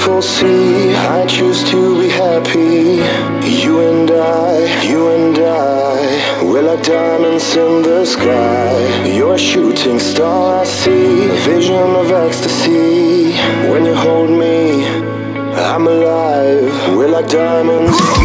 beautiful sea. I choose to be happy. You and I, we're like diamonds in the sky. You're a shooting star I see, a vision of ecstasy. When you hold me, I'm alive. We're like diamonds.